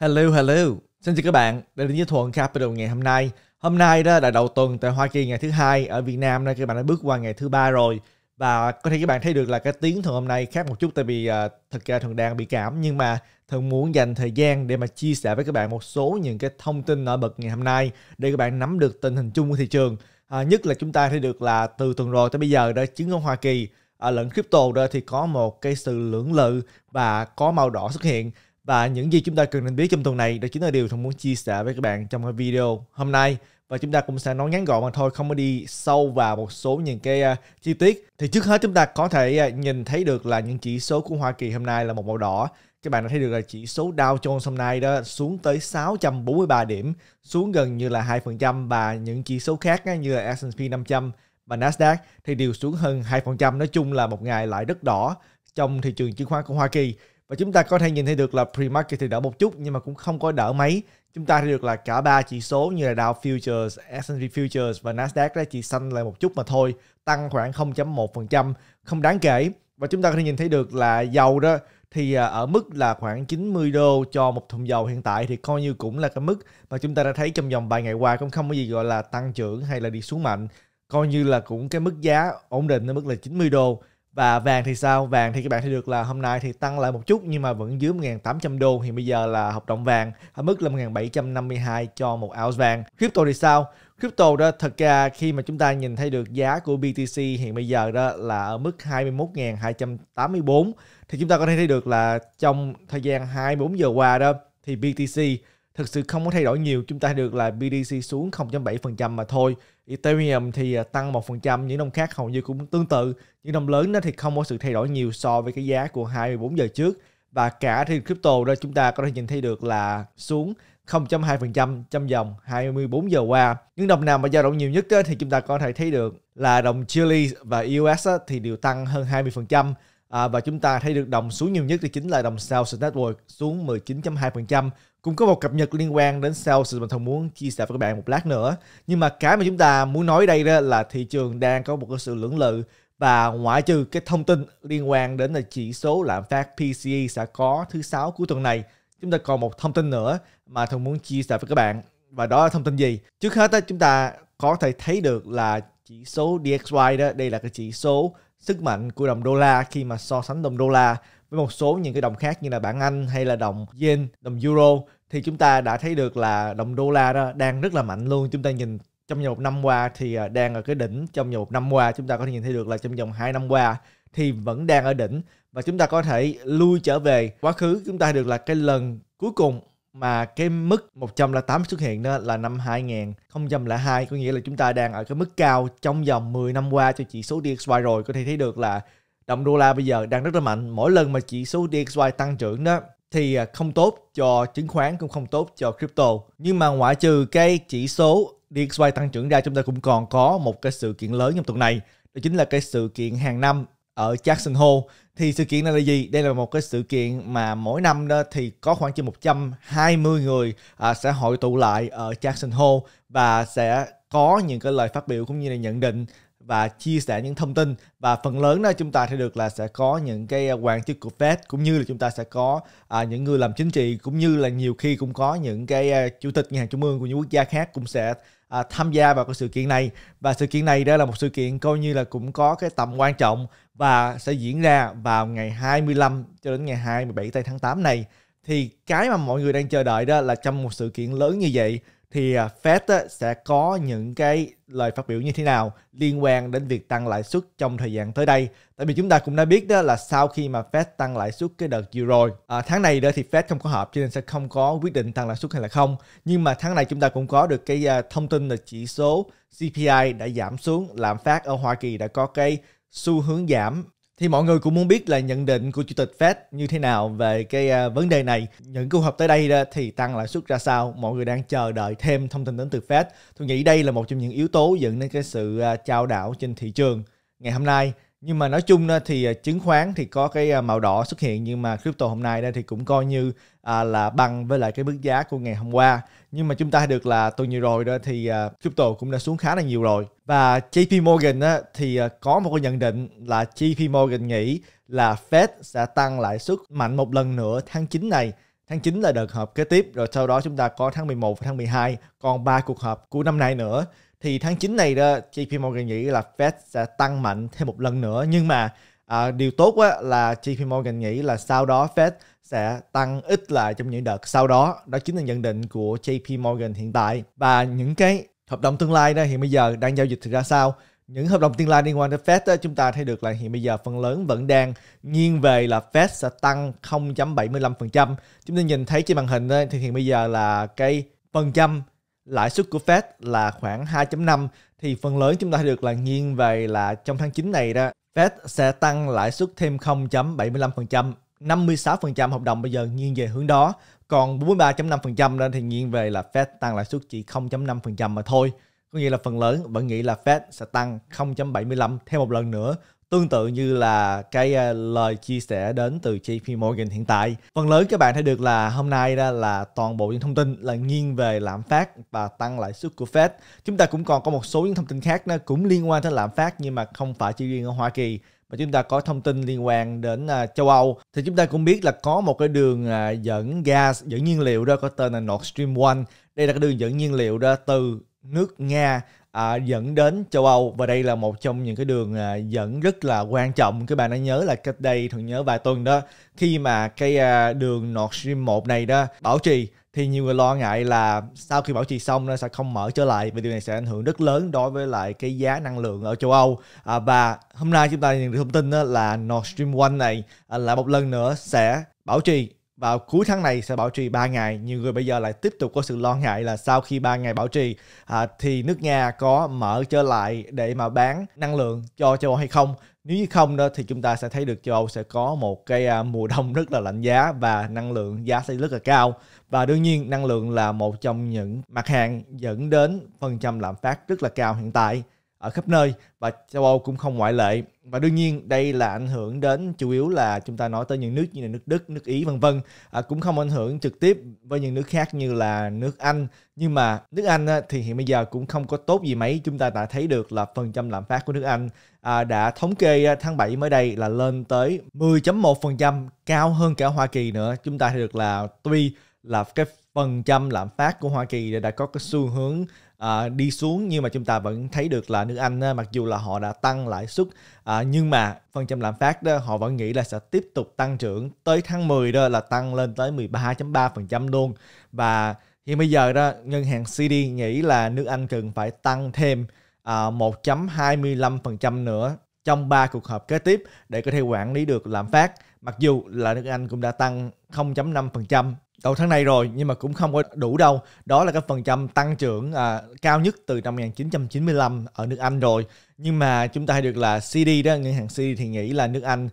Hello. Xin chào các bạn, đây là Thuận Capital ngày hôm nay. Hôm nay đó là đầu tuần tại Hoa Kỳ ngày thứ hai, ở Việt Nam đây các bạn đã bước qua ngày thứ ba rồi. Và có thể các bạn thấy được là cái tiếng Thuận hôm nay khác một chút, tại vì thật ra Thuận đang bị cảm, nhưng mà Thuận muốn dành thời gian để mà chia sẻ với các bạn một số những cái thông tin nổi bật ngày hôm nay để các bạn nắm được tình hình chung của thị trường. Nhất là chúng ta thấy được là từ tuần rồi tới bây giờ đó, chứng khoán Hoa Kỳ lẫn crypto đó thì có một cái sự lưỡng lự và có màu đỏ xuất hiện. Và những gì chúng ta cần nên biết trong tuần này đó chính là điều Thuận muốn chia sẻ với các bạn trong cái video hôm nay. Và chúng ta cũng sẽ nói ngắn gọn mà thôi, không có đi sâu vào một số những cái chi tiết. Thì trước hết chúng ta có thể nhìn thấy được là những chỉ số của Hoa Kỳ hôm nay là một màu đỏ. Các bạn đã thấy được là chỉ số Dow Jones hôm nay đó xuống tới 643 điểm, xuống gần như là 2%, và những chỉ số khác như là S&P 500 và Nasdaq thì đều xuống hơn 2%. Nói chung là một ngày lại rất đỏ trong thị trường chứng khoán của Hoa Kỳ. Và chúng ta có thể nhìn thấy được là pre-market thì đỡ một chút nhưng mà cũng không có đỡ mấy. Chúng ta thấy được là cả ba chỉ số như là Dow Futures, S&P Futures và Nasdaq đó chỉ xanh lại một chút mà thôi, tăng khoảng 0.1%, không đáng kể. Và chúng ta có thể nhìn thấy được là dầu đó thì ở mức là khoảng 90 đô cho một thùng dầu hiện tại, thì coi như cũng là cái mức mà chúng ta đã thấy trong vòng vài ngày qua, cũng không có gì gọi là tăng trưởng hay là đi xuống mạnh, coi như là cũng cái mức giá ổn định ở mức là 90 đô. Và vàng thì sao? Vàng thì các bạn thấy được là hôm nay thì tăng lại một chút nhưng mà vẫn dưới 1.800 đô. Hiện bây giờ là hợp đồng vàng ở mức là 1.752 cho một ounce vàng. Crypto thì sao? Crypto đó thật ra khi mà chúng ta nhìn thấy được giá của BTC hiện bây giờ đó là ở mức 21.284, thì chúng ta có thể thấy được là trong thời gian 24 giờ qua đó thì BTC thực sự không có thay đổi nhiều. Chúng ta thấy được là BTC xuống 0.7% mà thôi. Ethereum thì tăng 1%, những đồng khác hầu như cũng tương tự. Những đồng lớn đó thì không có sự thay đổi nhiều so với cái giá của 24 giờ trước. Và cả thì crypto đó chúng ta có thể nhìn thấy được là xuống 0.2% trong vòng 24 giờ qua. Những đồng nào mà dao động nhiều nhất đó thì chúng ta có thể thấy được là đồng Chile và EOS thì đều tăng hơn 20%. Và chúng ta thấy được đồng xuống nhiều nhất thì chính là đồng Sales Network, xuống 19.2%. Cũng có một cập nhật liên quan đến Sales mà Thuận muốn chia sẻ với các bạn một lát nữa. Nhưng mà cái mà chúng ta muốn nói đây đó là thị trường đang có một cái sự lưỡng lự, và ngoại trừ cái thông tin liên quan đến là chỉ số lạm phát PCE sẽ có thứ sáu cuối tuần này, chúng ta còn một thông tin nữa mà Thuận muốn chia sẻ với các bạn. Và đó là thông tin gì? Trước hết đó, chúng ta có thể thấy được là chỉ số DXY đó, đây là cái chỉ số sức mạnh của đồng đô la khi mà so sánh đồng đô la với một số những cái đồng khác như là bảng Anh hay là đồng Yen, đồng Euro, thì chúng ta đã thấy được là đồng đô la đó đang rất là mạnh luôn. Chúng ta nhìn trong vòng 1 năm qua thì đang ở cái đỉnh. Trong vòng 1 năm qua chúng ta có thể nhìn thấy được là trong vòng 2 năm qua thì vẫn đang ở đỉnh. Và chúng ta có thể lui trở về quá khứ, chúng ta thấy được là cái lần cuối cùng mà cái mức 108 xuất hiện đó là năm 2002, có nghĩa là chúng ta đang ở cái mức cao trong vòng 10 năm qua cho chỉ số DXY rồi. Có thể thấy được là đồng đô la bây giờ đang rất là mạnh. Mỗi lần mà chỉ số DXY tăng trưởng đó thì không tốt cho chứng khoán, cũng không tốt cho crypto. Nhưng mà ngoại trừ cái chỉ số DXY tăng trưởng ra, chúng ta cũng còn có một cái sự kiện lớn trong tuần này, đó chính là cái sự kiện hàng năm ở Jackson Hole. Thì sự kiện này là gì? Đây là một cái sự kiện mà mỗi năm đó thì có khoảng trên 120 người sẽ hội tụ lại ở Jackson Hole và sẽ có những cái lời phát biểu cũng như là nhận định và chia sẻ những thông tin. Và phần lớn đó chúng ta thấy được là sẽ có những cái quan chức của Fed, cũng như là chúng ta sẽ có những người làm chính trị, cũng như là nhiều khi cũng có những cái chủ tịch ngân hàng trung ương của những quốc gia khác cũng sẽ tham gia vào cái sự kiện này. Và sự kiện này đó là một sự kiện coi như là cũng có cái tầm quan trọng và sẽ diễn ra vào ngày 25 cho đến ngày 27 tây tháng 8 này. Thì cái mà mọi người đang chờ đợi đó là trong một sự kiện lớn như vậy thì Fed sẽ có những cái lời phát biểu như thế nào liên quan đến việc tăng lãi suất trong thời gian tới đây. Tại vì chúng ta cũng đã biết đó là sau khi mà Fed tăng lãi suất cái đợt vừa rồi, tháng này đó thì Fed không có họp cho nên sẽ không có quyết định tăng lãi suất hay là không. Nhưng mà tháng này chúng ta cũng có được cái thông tin là chỉ số CPI đã giảm xuống, lạm phát ở Hoa Kỳ đã có cái xu hướng giảm. Thì mọi người cũng muốn biết là nhận định của Chủ tịch Fed như thế nào về cái vấn đề này. Những cuộc họp tới đây đó thì tăng lãi suất ra sao? Mọi người đang chờ đợi thêm thông tin đến từ Fed. Tôi nghĩ đây là một trong những yếu tố dẫn đến cái sự chao đảo trên thị trường ngày hôm nay. Nhưng mà nói chung thì chứng khoán thì có cái màu đỏ xuất hiện, nhưng mà crypto hôm nay đây thì cũng coi như là bằng với lại cái mức giá của ngày hôm qua. Nhưng mà chúng ta thấy được là tuần vừa rồi đó thì crypto cũng đã xuống khá là nhiều rồi. Và JP Morgan thì có một cái nhận định là JP Morgan nghĩ là Fed sẽ tăng lãi suất mạnh một lần nữa tháng 9 này. Tháng 9 là đợt họp kế tiếp, rồi sau đó chúng ta có tháng 11 và tháng 12, còn 3 cuộc họp của năm nay nữa. Thì tháng 9 này đó, JP Morgan nghĩ là Fed sẽ tăng mạnh thêm một lần nữa. Nhưng mà điều tốt là JP Morgan nghĩ là sau đó Fed sẽ tăng ít lại trong những đợt sau đó. Đó chính là nhận định của JP Morgan hiện tại. Và những cái hợp đồng tương lai đó hiện bây giờ đang giao dịch ra sao? Những hợp đồng tương lai liên quan tới Fed đó, chúng ta thấy được là hiện bây giờ phần lớn vẫn đang nghiêng về là Fed sẽ tăng 0,75%. Chúng ta nhìn thấy trên màn hình đó, thì hiện bây giờ là cái phần trăm lãi suất của Fed là khoảng 2,5. Thì phần lớn chúng ta thấy được là nghiêng về là trong tháng 9 này đó, Fed sẽ tăng lãi suất thêm 0,75%. 56% hợp đồng bây giờ nghiêng về hướng đó. Còn 43,5% đó thì nghiêng về là Fed tăng lãi suất chỉ 0,5% mà thôi. Có nghĩa là phần lớn vẫn nghĩ là Fed sẽ tăng 0,75 thêm một lần nữa, tương tự như là cái lời chia sẻ đến từ JP Morgan hiện tại. Phần lớn các bạn thấy được là hôm nay đó là toàn bộ những thông tin là nghiêng về lạm phát và tăng lãi suất của Fed. Chúng ta cũng còn có một số những thông tin khác nó cũng liên quan tới lạm phát, nhưng mà không phải chỉ riêng ở Hoa Kỳ, mà chúng ta có thông tin liên quan đến châu Âu. Thì chúng ta cũng biết là có một cái đường dẫn gas, dẫn nhiên liệu đó có tên là Nord Stream 1. Đây là cái đường dẫn nhiên liệu đó từ nước Nga dẫn đến châu Âu, và đây là một trong những cái đường dẫn rất là quan trọng. Các bạn đã nhớ là cách đây Thuận nhớ vài tuần đó, khi mà cái đường Nord Stream 1 này đó bảo trì thì nhiều người lo ngại là sau khi bảo trì xong nó sẽ không mở trở lại, vì điều này sẽ ảnh hưởng rất lớn đối với lại cái giá năng lượng ở châu Âu. Và hôm nay chúng ta nhận được thông tin đó là Nord Stream 1 này là một lần nữa sẽ bảo trì. Vào cuối tháng này sẽ bảo trì 3 ngày. Nhiều người bây giờ lại tiếp tục có sự lo ngại là sau khi 3 ngày bảo trì thì nước Nga có mở trở lại để mà bán năng lượng cho châu Âu hay không. Nếu như không đó thì chúng ta sẽ thấy được châu Âu sẽ có một cái mùa đông rất là lạnh giá và năng lượng giá sẽ rất là cao. Và đương nhiên năng lượng là một trong những mặt hàng dẫn đến phần trăm lạm phát rất là cao hiện tại ở khắp nơi, và châu Âu cũng không ngoại lệ. Và đương nhiên đây là ảnh hưởng đến chủ yếu là chúng ta nói tới những nước như là nước Đức, nước Ý vân vân, cũng không ảnh hưởng trực tiếp với những nước khác như là nước Anh. Nhưng mà nước Anh thì hiện bây giờ cũng không có tốt gì mấy. Chúng ta đã thấy được là phần trăm lạm phát của nước Anh đã thống kê tháng 7 mới đây là lên tới 10,1%, cao hơn cả Hoa Kỳ nữa. Chúng ta thấy được là tuy là cái phần trăm lạm phát của Hoa Kỳ đã có cái xu hướng đi xuống, nhưng mà chúng ta vẫn thấy được là nước Anh mặc dù là họ đã tăng lãi suất nhưng mà phần trăm lạm phát đó họ vẫn nghĩ là sẽ tiếp tục tăng trưởng tới tháng 10 đó là tăng lên tới 13,3% luôn. Và hiện bây giờ đó ngân hàng CD nghĩ là nước Anh cần phải tăng thêm 1,25% nữa trong 3 cuộc họp kế tiếp để có thể quản lý được lạm phát. Mặc dù là nước Anh cũng đã tăng 0,5% đầu tháng này rồi, nhưng mà cũng không có đủ đâu. Đó là cái phần trăm tăng trưởng cao nhất từ năm 1995 ở nước Anh rồi. Nhưng mà chúng ta thấy được là CD đó, ngân hàng CD thì nghĩ là nước Anh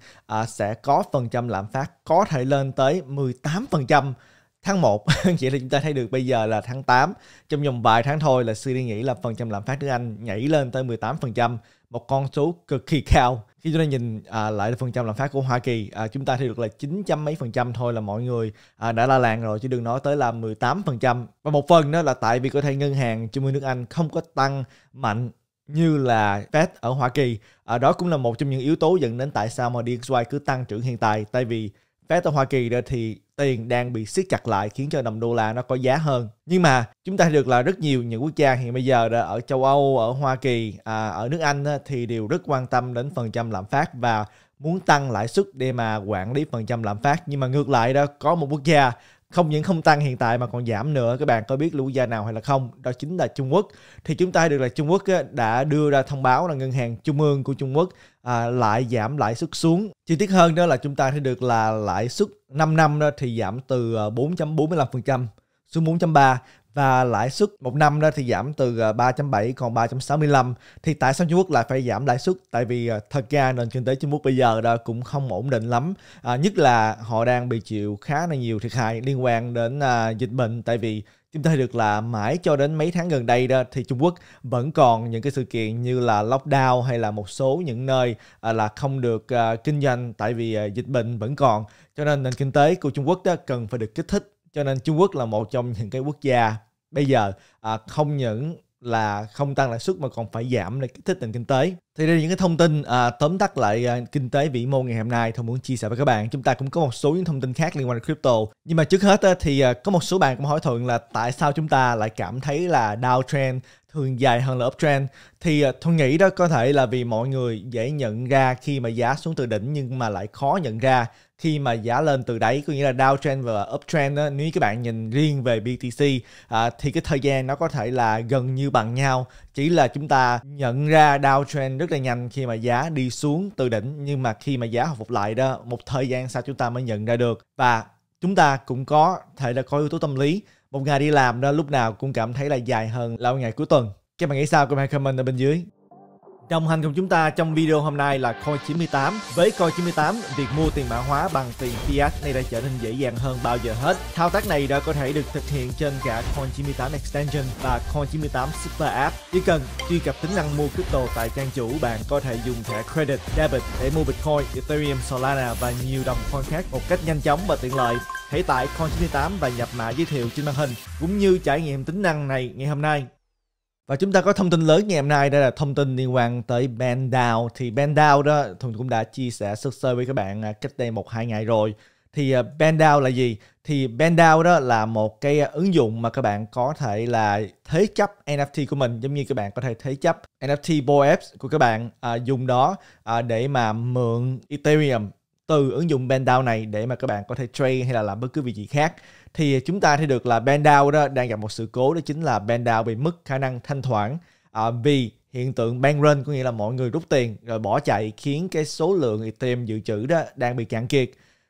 sẽ có phần trăm lạm phát có thể lên tới 18% tháng 1. Vậy là chúng ta thấy được bây giờ là tháng 8, trong vòng vài tháng thôi là CD nghĩ là phần trăm lạm phát nước Anh nhảy lên tới 18%, một con số cực kỳ cao. Khi chúng ta nhìn lại phần trăm lạm phát của Hoa Kỳ, chúng ta thấy được là 9% mấy thôi là mọi người đã la làng rồi, chứ đừng nói tới là 18%. Và một phần đó là tại vì có thể ngân hàng trung ương nước Anh không có tăng mạnh như là Fed ở Hoa Kỳ. Đó cũng là một trong những yếu tố dẫn đến tại sao mà DXY cứ tăng trưởng hiện tại. Tại vì Fed ở Hoa Kỳ đó thì tiền đang bị siết chặt lại, khiến cho đồng đô la nó có giá hơn. Nhưng mà chúng ta thấy được là rất nhiều những quốc gia hiện bây giờ đó, ở châu Âu, ở Hoa Kỳ, ở nước Anh đó, thì đều rất quan tâm đến phần trăm lạm phát và muốn tăng lãi suất để mà quản lý phần trăm lạm phát. Nhưng mà ngược lại đó, có một quốc gia không những không tăng hiện tại mà còn giảm nữa. Các bạn có biết quốc gia nào hay là không? Đó chính là Trung Quốc. Thì chúng ta thấy được là Trung Quốc đã đưa ra thông báo là ngân hàng trung ương của Trung Quốc lại giảm lãi suất xuống. Chi tiết hơn đó là chúng ta thấy được là lãi suất 5 năm đó thì giảm từ 4,45% xuống 4,3%, và lãi suất 1 năm đó thì giảm từ 3,7 còn 3,65. Thì tại sao Trung Quốc lại phải giảm lãi suất? Tại vì thật ra nền kinh tế Trung Quốc bây giờ đó cũng không ổn định lắm, nhất là họ đang bị chịu khá là nhiều thiệt hại liên quan đến dịch bệnh. Tại vì chúng ta thấy được là mãi cho đến mấy tháng gần đây đó thì Trung Quốc vẫn còn những cái sự kiện như là lockdown, hay là một số những nơi là không được kinh doanh, tại vì dịch bệnh vẫn còn. Cho nên nền kinh tế của Trung Quốc đó cần phải được kích thích. Cho nên Trung Quốc là một trong những cái quốc gia bây giờ không những là không tăng lãi suất mà còn phải giảm để kích thích nền kinh tế. Thì đây là những cái thông tin tóm tắt lại kinh tế vĩ mô ngày hôm nay Thông muốn chia sẻ với các bạn. Chúng ta cũng có một số những thông tin khác liên quan đến crypto. Nhưng mà trước hết thì có một số bạn cũng hỏi Thuận là tại sao chúng ta lại cảm thấy là downtrend thường dài hơn là uptrend. Thì Thuận nghĩ đó có thể là vì mọi người dễ nhận ra khi mà giá xuống từ đỉnh, nhưng mà lại khó nhận ra khi mà giá lên từ đáy. Có nghĩa là downtrend và uptrend đó, nếu các bạn nhìn riêng về BTC thì cái thời gian nó có thể là gần như bằng nhau, chỉ là chúng ta nhận ra downtrend rất là nhanh khi mà giá đi xuống từ đỉnh, nhưng mà khi mà giá hồi phục lại đó, một thời gian sau chúng ta mới nhận ra được. Và chúng ta cũng có thể là có yếu tố tâm lý, một ngày đi làm đó lúc nào cũng cảm thấy là dài hơn là ngày cuối tuần. Các bạn nghĩ sao? Các bạn comment ở bên dưới. Đồng hành cùng chúng ta trong video hôm nay là Coin98. Với Coin98, việc mua tiền mã hóa bằng tiền fiat này đã trở nên dễ dàng hơn bao giờ hết. Thao tác này đã có thể được thực hiện trên cả Coin98 Extension và Coin98 Super App. Chỉ cần truy cập tính năng mua crypto tại trang chủ, bạn có thể dùng thẻ credit, debit để mua Bitcoin, Ethereum, Solana và nhiều đồng coin khác một cách nhanh chóng và tiện lợi. Hãy tải Coin98 và nhập mã giới thiệu trên màn hình, cũng như trải nghiệm tính năng này ngày hôm nay. Và chúng ta có thông tin lớn ngày hôm nay, đây là thông tin liên quan tới BendDAO. Thì BendDAO đó, Thuận cũng đã chia sẻ sơ sơ với các bạn cách đây 1-2 ngày rồi. Thì BendDAO là gì? Thì BendDAO đó là một cái ứng dụng mà các bạn có thể là thế chấp NFT của mình, giống như các bạn có thể thế chấp NFT BOEPS của các bạn, dùng đó để mà mượn Ethereum từ ứng dụng BendDAO này để mà các bạn có thể trade hay là làm bất cứ việc gì khác. Thì chúng ta thấy được là BendDAO đó đang gặp một sự cố, đó chính là BendDAO bị mất khả năng thanh toán vì hiện tượng bank run, có nghĩa là mọi người rút tiền rồi bỏ chạy, khiến cái số lượng Ethereum dự trữ đó đang bị cạn kiệt.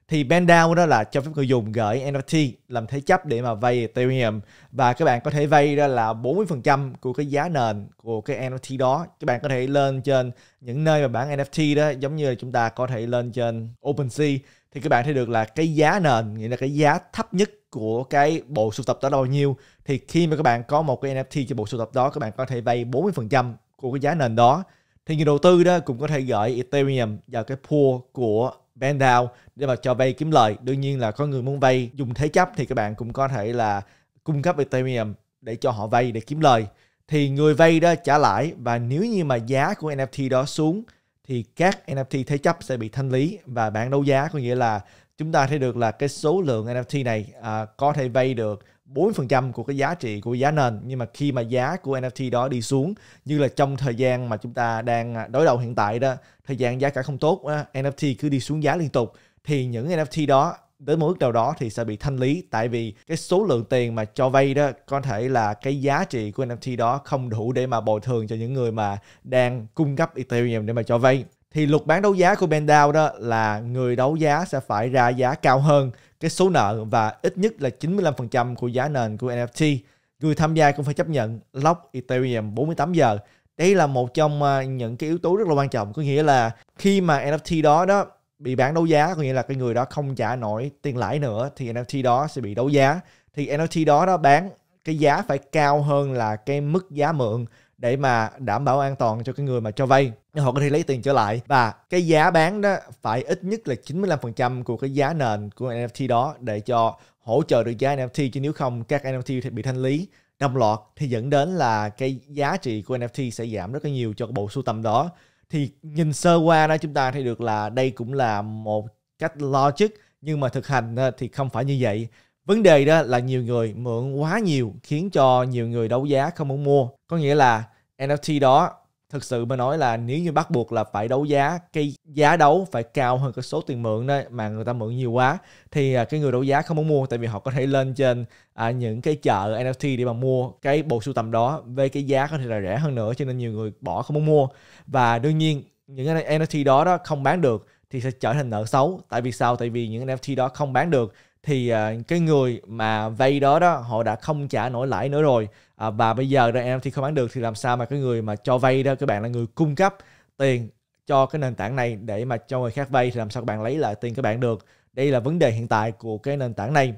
Thì BendDAO đó là cho phép người dùng gửi NFT làm thế chấp để mà vay Ethereum, và các bạn có thể vay đó là 40% của cái giá nền của cái NFT đó. Các bạn có thể lên trên những nơi mà bán NFT đó, giống như là chúng ta có thể lên trên OpenSea, thì các bạn thấy được là cái giá nền, nghĩa là cái giá thấp nhất của cái bộ sưu tập đó là bao nhiêu. Thì khi mà các bạn có một cái NFT cho bộ sưu tập đó, các bạn có thể vay 40% của cái giá nền đó. Thì người đầu tư đó cũng có thể gửi Ethereum vào cái pool của BendDAO để mà cho vay kiếm lời. Đương nhiên là có người muốn vay dùng thế chấp thì các bạn cũng có thể là cung cấp Ethereum để cho họ vay để kiếm lời. Thì người vay đó trả lãi, và nếu như mà giá của NFT đó xuống thì các NFT thế chấp sẽ bị thanh lý và bán đấu giá. Có nghĩa là chúng ta thấy được là cái số lượng NFT này có thể vay được 4% của cái giá trị của giá nền, nhưng mà khi mà giá của NFT đó đi xuống, như là trong thời gian mà chúng ta đang đối đầu hiện tại đó, thời gian giá cả không tốt, NFT cứ đi xuống giá liên tục, thì những NFT đó đến một mức nào đó thì sẽ bị thanh lý, tại vì cái số lượng tiền mà cho vay đó có thể là cái giá trị của NFT đó không đủ để mà bồi thường cho những người mà đang cung cấp Ethereum để mà cho vay. Thì luật bán đấu giá của BendDAO đó là người đấu giá sẽ phải ra giá cao hơn cái số nợ và ít nhất là 95% của giá nền của NFT. Người tham gia cũng phải chấp nhận lock Ethereum 48 giờ. Đây là một trong những cái yếu tố rất là quan trọng, có nghĩa là khi mà NFT đó bị bán đấu giá, có nghĩa là cái người đó không trả nổi tiền lãi nữa thì NFT đó sẽ bị đấu giá. Thì NFT đó bán cái giá phải cao hơn là cái mức giá mượn để mà đảm bảo an toàn cho cái người mà cho vay, họ có thể lấy tiền trở lại. Và cái giá bán đó phải ít nhất là 95% của cái giá nền của NFT đó để cho hỗ trợ được giá NFT, chứ nếu không các NFT thì bị thanh lý đồng loạt, thì dẫn đến là cái giá trị của NFT sẽ giảm rất là nhiều cho bộ sưu tầm đó. Thì nhìn sơ qua đó chúng ta thấy được là đây cũng là một cách logic, nhưng mà thực hành thì không phải như vậy. Vấn đề đó là nhiều người mượn quá nhiều khiến cho nhiều người đấu giá không muốn mua. Có nghĩa là NFT đó thực sự mà nói là nếu như bắt buộc là phải đấu giá, cái giá đấu phải cao hơn cái số tiền mượn đó mà người ta mượn nhiều quá, thì cái người đấu giá không muốn mua, tại vì họ có thể lên trên những cái chợ NFT để mà mua cái bộ sưu tầm đó với cái giá có thể là rẻ hơn nữa, cho nên nhiều người bỏ không muốn mua. Và đương nhiên những NFT đó không bán được thì sẽ trở thành nợ xấu. Tại vì sao? Tại vì những NFT đó không bán được thì cái người mà vay đó họ đã không trả nổi lãi nữa rồi, và bây giờ NFT không bán được thì làm sao mà cái người mà cho vay đó, các bạn là người cung cấp tiền cho cái nền tảng này để mà cho người khác vay, thì làm sao các bạn lấy lại tiền các bạn được. Đây là vấn đề hiện tại của cái nền tảng này.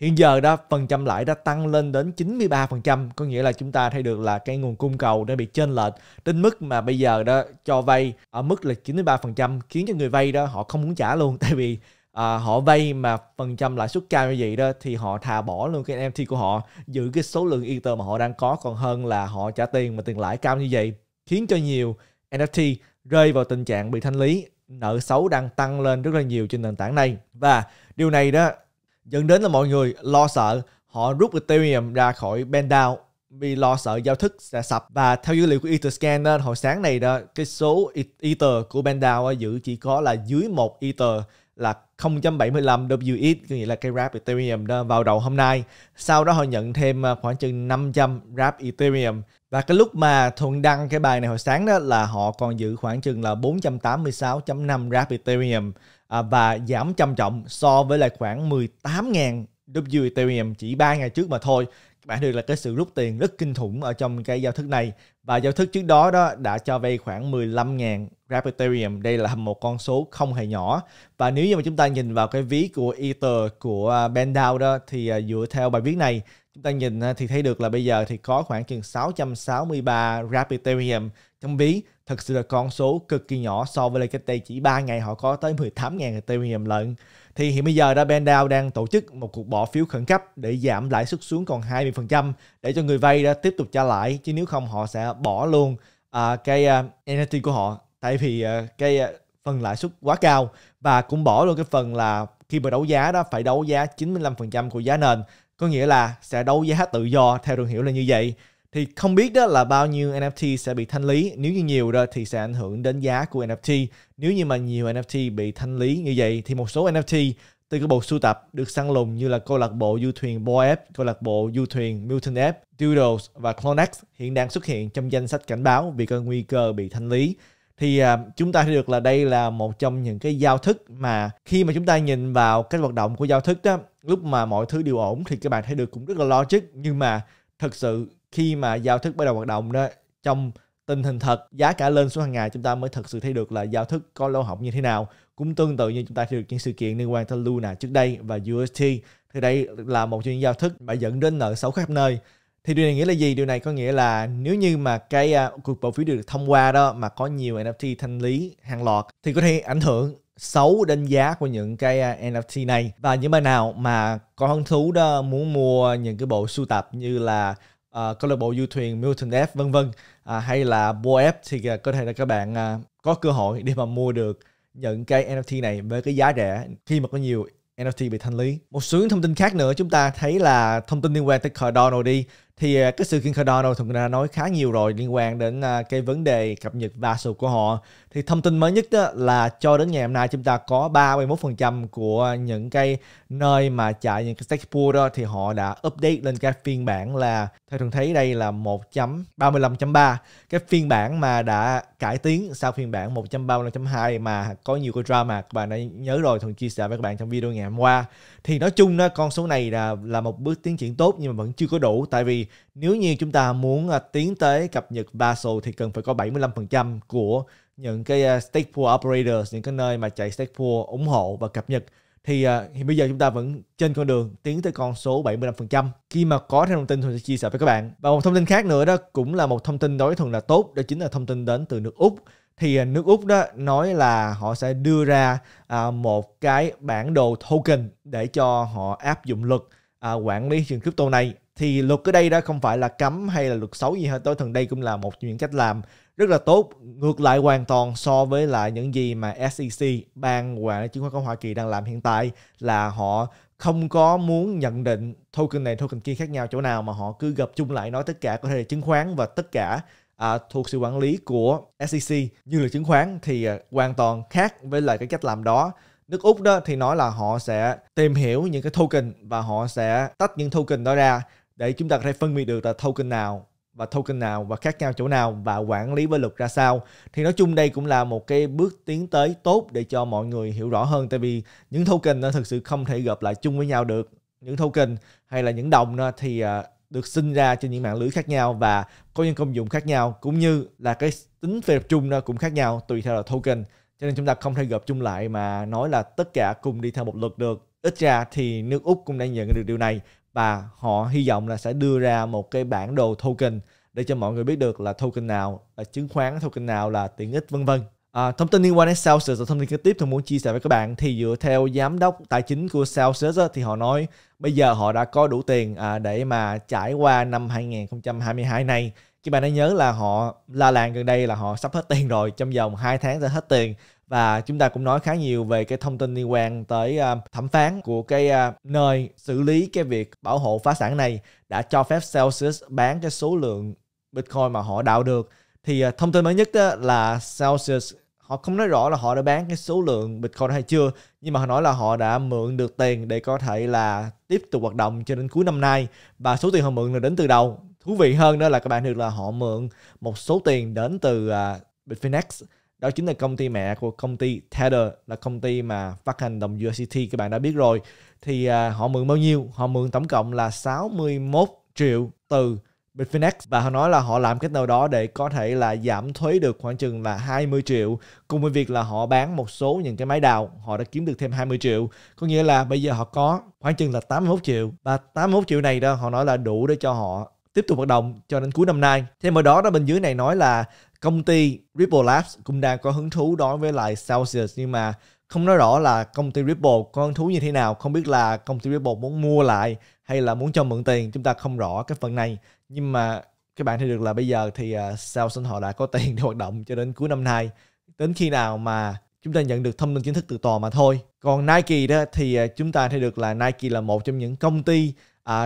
Hiện giờ phần trăm lãi đã tăng lên đến 93%, có nghĩa là chúng ta thấy được là cái nguồn cung cầu đã bị chênh lệch đến mức mà bây giờ cho vay ở mức là 93%, khiến cho người vay họ không muốn trả luôn, tại vì họ vay mà phần trăm lãi suất cao như vậy đó, thì họ thà bỏ luôn cái NFT của họ, giữ cái số lượng Ether mà họ đang có, còn hơn là họ trả tiền mà tiền lãi cao như vậy, khiến cho nhiều NFT rơi vào tình trạng bị thanh lý. Nợ xấu đang tăng lên rất là nhiều trên nền tảng này, và điều này đó dẫn đến là mọi người lo sợ, họ rút Ethereum ra khỏi BendDAO vì lo sợ giao thức sẽ sập. Và theo dữ liệu của EtherScan đó, hồi sáng này đó, cái số Ether của BendDAO giữ chỉ có là dưới 1 Ether là 0.75 wETH, có nghĩa là cái wrap Ethereum đó vào đầu hôm nay. Sau đó họ nhận thêm khoảng chừng 500 wrap Ethereum. Và cái lúc mà Thuận đăng cái bài này hồi sáng đó là họ còn giữ khoảng chừng là 486.5 wrap Ethereum, và giảm trầm trọng so với lại khoảng 18.000 W Ethereum chỉ 3 ngày trước mà thôi. Các bạn thấy là cái sự rút tiền rất kinh khủng ở trong cái giao thức này. Và giao thức trước đó đó đã cho vay khoảng 15.000 wrap Ethereum. Đây là một con số không hề nhỏ. Và nếu như mà chúng ta nhìn vào cái ví của Ether của BendDAO đó, thì dựa theo bài viết này, chúng ta nhìn thì thấy được là bây giờ thì có khoảng chừng 663 wrap Ethereum trong ví. Thật sự là con số cực kỳ nhỏ so với lại cách đây chỉ 3 ngày họ có tới 18.000 Ethereum lận. Thì hiện bây giờ đã BendDAO đang tổ chức một cuộc bỏ phiếu khẩn cấp để giảm lãi suất xuống còn 20% để cho người vay đã tiếp tục trả lãi, chứ nếu không họ sẽ bỏ luôn cái NFT của họ, tại vì cái phần lãi suất quá cao, và cũng bỏ luôn cái phần là khi mà đấu giá đó phải đấu giá 95% của giá nền, có nghĩa là sẽ đấu giá tự do theo đường hiểu là như vậy. Thì không biết đó là bao nhiêu NFT sẽ bị thanh lý, nếu như nhiều đó thì sẽ ảnh hưởng đến giá của NFT. Nếu như mà nhiều NFT bị thanh lý như vậy thì một số NFT từ cái bộ sưu tập được săn lùng như là câu lạc bộ du thuyền BoF, câu lạc bộ du thuyền Mutant Ape, Doodles và Clonex hiện đang xuất hiện trong danh sách cảnh báo vì có nguy cơ bị thanh lý. Thì chúng ta thấy được là đây là một trong những cái giao thức mà khi mà chúng ta nhìn vào cái hoạt động của giao thức đó, lúc mà mọi thứ đều ổn thì các bạn thấy được cũng rất là logic, nhưng mà thật sự khi mà giao thức bắt đầu hoạt động đó, trong tình hình thật giá cả lên xuống hàng ngày, chúng ta mới thật sự thấy được là giao thức có lỗ hổng như thế nào. Cũng tương tự như chúng ta thấy được những sự kiện liên quan tới Luna trước đây và UST, thì đây là một chuyện giao thức mà dẫn đến nợ xấu khắp nơi. Thì điều này nghĩa là gì? Điều này có nghĩa là nếu như mà cái cuộc bỏ phiếu được thông qua đó mà có nhiều NFT thanh lý hàng loạt thì có thể ảnh hưởng xấu đến giá của những cái NFT này. Và những bạn nào mà có hứng thú đó muốn mua những cái bộ sưu tập như là câu lạc bộ du thuyền Mutant Ape vân vân, hay là BoF, thì có thể là các bạn có cơ hội để mà mua được những cái NFT này với cái giá rẻ khi mà có nhiều NFT bị thanh lý. Một số thông tin khác nữa chúng ta thấy là thông tin liên quan tới Cardano đi. Thì cái sự kiện Cardano thường đã nói khá nhiều rồi, liên quan đến cái vấn đề cập nhật vassal của họ. Thì thông tin mới nhất đó là cho đến ngày hôm nay chúng ta có 31% của những cái nơi mà chạy những cái stake pool đó thì họ đã update lên cái phiên bản là, theo thường thấy đây là 1.35.3, cái phiên bản mà đã cải tiến sau phiên bản 1.35.2 mà có nhiều cái drama, các bạn đã nhớ rồi, thường chia sẻ với các bạn trong video ngày hôm qua. Thì nói chung đó, con số này là một bước tiến triển tốt nhưng mà vẫn chưa có đủ, tại vì nếu như chúng ta muốn tiến tới cập nhật vassal thì cần phải có 75% của những cái stake pool operators, những cái nơi mà chạy stake pool ủng hộ và cập nhật. Thì hiện bây giờ chúng ta vẫn trên con đường tiến tới con số 75%. Khi mà có thêm thông tin Thuận sẽ chia sẻ với các bạn. Và một thông tin khác nữa đó cũng là một thông tin đối với Thuận là tốt, đó chính là thông tin đến từ nước Úc. Thì nước Úc đó nói là họ sẽ đưa ra một cái bản đồ token để cho họ áp dụng luật quản lý thị trường crypto này. Thì luật ở đây đó không phải là cấm hay là luật xấu gì hết, tối thường đây cũng là một những cách làm rất là tốt, ngược lại hoàn toàn so với lại những gì mà SEC, ban quản lý chứng khoán của Hoa Kỳ đang làm hiện tại, là họ không có muốn nhận định token này token kia khác nhau chỗ nào, mà họ cứ gộp chung lại nói tất cả có thể là chứng khoán và tất cả thuộc sự quản lý của SEC như là chứng khoán. Thì hoàn toàn khác với lại cái cách làm đó. Nước Úc đó thì nói là họ sẽ tìm hiểu những cái token và họ sẽ tách những token đó ra để chúng ta có thể phân biệt được là token nào và khác nhau chỗ nào và quản lý với luật ra sao. Thì nói chung đây cũng là một cái bước tiến tới tốt để cho mọi người hiểu rõ hơn, tại vì những token nó thực sự không thể gộp lại chung với nhau được. Những token hay là những đồng đó thì được sinh ra trên những mạng lưới khác nhau và có những công dụng khác nhau, cũng như là cái tính phê lập chung nó cũng khác nhau tùy theo là token. Cho nên chúng ta không thể gộp chung lại mà nói là tất cả cùng đi theo một luật được. Ít ra thì nước Úc cũng đã nhận được điều này và họ hy vọng là sẽ đưa ra một cái bản đồ token để cho mọi người biết được là token nào là chứng khoán, token nào là tiện ích vân vân. Thông tin liên quan đến Celsius và thông tin kế tiếp tôi muốn chia sẻ với các bạn thì dựa theo giám đốc tài chính của Celsius thì họ nói bây giờ họ đã có đủ tiền để mà trải qua năm 2022 này. Các bạn đã nhớ là họ la làng gần đây là họ sắp hết tiền rồi, trong vòng 2 tháng sẽ hết tiền. Và chúng ta cũng nói khá nhiều về cái thông tin liên quan tới thẩm phán của cái nơi xử lý cái việc bảo hộ phá sản này đã cho phép Celsius bán cái số lượng Bitcoin mà họ đào được. Thì thông tin mới nhất đó là Celsius họ không nói rõ là họ đã bán cái số lượng Bitcoin hay chưa, nhưng mà họ nói là họ đã mượn được tiền để có thể là tiếp tục hoạt động cho đến cuối năm nay. Và số tiền họ mượn là đến từ đâu? Thú vị hơn đó là các bạn được là họ mượn một số tiền đến từ Bitfinex. Đó chính là công ty mẹ của công ty Tether, là công ty mà phát hành đồng USDT các bạn đã biết rồi. Thì họ mượn bao nhiêu? Họ mượn tổng cộng là 61 triệu từ Bitfinex. Và họ nói là họ làm cách nào đó để có thể là giảm thuế được khoảng chừng là 20 triệu. Cùng với việc là họ bán một số những cái máy đào, họ đã kiếm được thêm 20 triệu. Có nghĩa là bây giờ họ có khoảng chừng là 81 triệu. Và 81 triệu này đó họ nói là đủ để cho họ tiếp tục hoạt động cho đến cuối năm nay. Thêm vào đó, bên dưới này nói là công ty Ripple Labs cũng đang có hứng thú đối với lại Celsius, nhưng mà không nói rõ là công ty Ripple có hứng thú như thế nào. Không biết là công ty Ripple muốn mua lại hay là muốn cho mượn tiền, chúng ta không rõ cái phần này. Nhưng mà các bạn thấy được là bây giờ thì Celsius họ đã có tiền để hoạt động cho đến cuối năm nay, đến khi nào mà chúng ta nhận được thông tin chính thức từ tòa mà thôi. Còn Nike đó thì chúng ta thấy được là Nike là một trong những công ty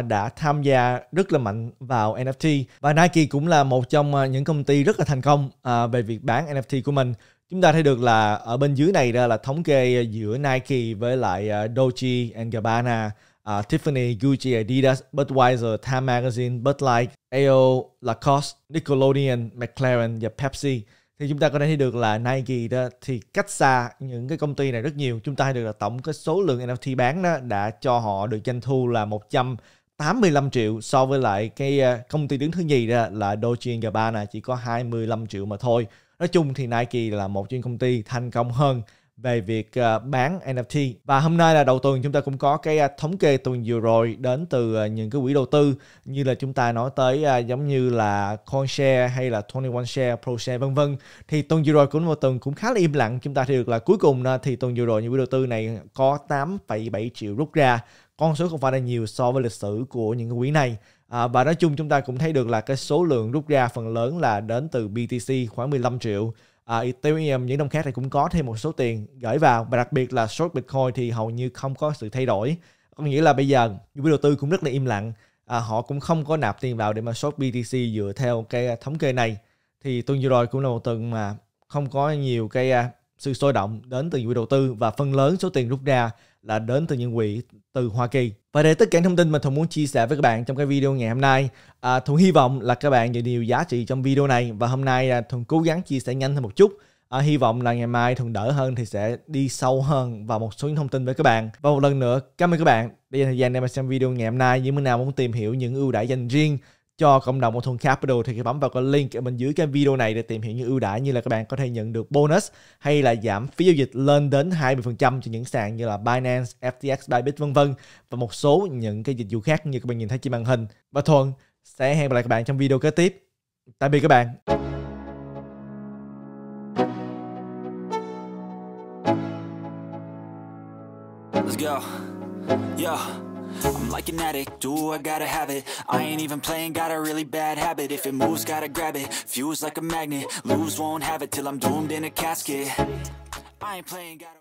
đã tham gia rất là mạnh vào NFT, và Nike cũng là một trong những công ty rất là thành công về việc bán NFT của mình. Chúng ta thấy được là ở bên dưới này là thống kê giữa Nike với lại Dolce & Gabbana, Tiffany, Gucci, Adidas, Budweiser, Time Magazine, Bud Light, AO, Lacoste, Nickelodeon, McLaren và Pepsi. Thì chúng ta có thể thấy được là Nike đó thì cách xa những cái công ty này rất nhiều. Chúng ta thấy được là tổng cái số lượng NFT bán đó đã cho họ được doanh thu là 185 triệu so với lại cái công ty đứng thứ nhì đó là Dolce & Gabbana chỉ có 25 triệu mà thôi. Nói chung thì Nike là một trong công ty thành công hơn về việc bán NFT. Và hôm nay là đầu tuần, chúng ta cũng có cái thống kê tuần vừa rồi đến từ những cái quỹ đầu tư, như là chúng ta nói tới giống như là CoinShare hay là 21Share, ProShare vân vân. Thì tuần vừa rồi cũng một tuần cũng khá là im lặng. Chúng ta thấy được là cuối cùng thì tuần vừa rồi những quỹ đầu tư này có 8,7 triệu rút ra. Con số không phải là nhiều so với lịch sử của những cái quỹ này. Và nói chung chúng ta cũng thấy được là cái số lượng rút ra phần lớn là đến từ BTC khoảng 15 triệu. Ethereum những đồng khác thì cũng có thêm một số tiền gửi vào, và đặc biệt là short Bitcoin thì hầu như không có sự thay đổi. Có nghĩa là bây giờ những quỹ đầu tư cũng rất là im lặng, họ cũng không có nạp tiền vào để mà short BTC dựa theo cái thống kê này. Thì tuần vừa rồi cũng là một tuần mà không có nhiều cái sự sôi động đến từ quỹ đầu tư, và phần lớn số tiền rút ra là đến từ những quỹ từ Hoa Kỳ. Và đây là tất cả thông tin mà Thuận muốn chia sẻ với các bạn trong cái video ngày hôm nay. Thuận hy vọng là các bạn nhận được nhiều giá trị trong video này, và hôm nay Thuận cố gắng chia sẻ nhanh hơn một chút. Hy vọng là ngày mai Thuận đỡ hơn thì sẽ đi sâu hơn vào một số những thông tin với các bạn. Và một lần nữa cảm ơn các bạn đã dành thời gian để mà xem video ngày hôm nay. Những người nào muốn tìm hiểu những ưu đãi dành riêng cho cộng đồng của Thuận Capital thì hãy bấm vào cái link ở bên dưới cái video này để tìm hiểu những ưu đãi, như là các bạn có thể nhận được bonus hay là giảm phí giao dịch lên đến 20% cho những sàn như là Binance, FTX, Bybit vân vân, và một số những cái dịch vụ khác như các bạn nhìn thấy trên màn hình. Và Thuận sẽ hẹn gặp lại các bạn trong video kế tiếp. Tạm biệt các bạn. Let's go. Yeah. I'm like an addict, do I gotta have it. I ain't even playing, got a really bad habit. If it moves, gotta grab it, fuse like a magnet. Lose, won't have it till I'm doomed in a casket. I ain't playing, gotta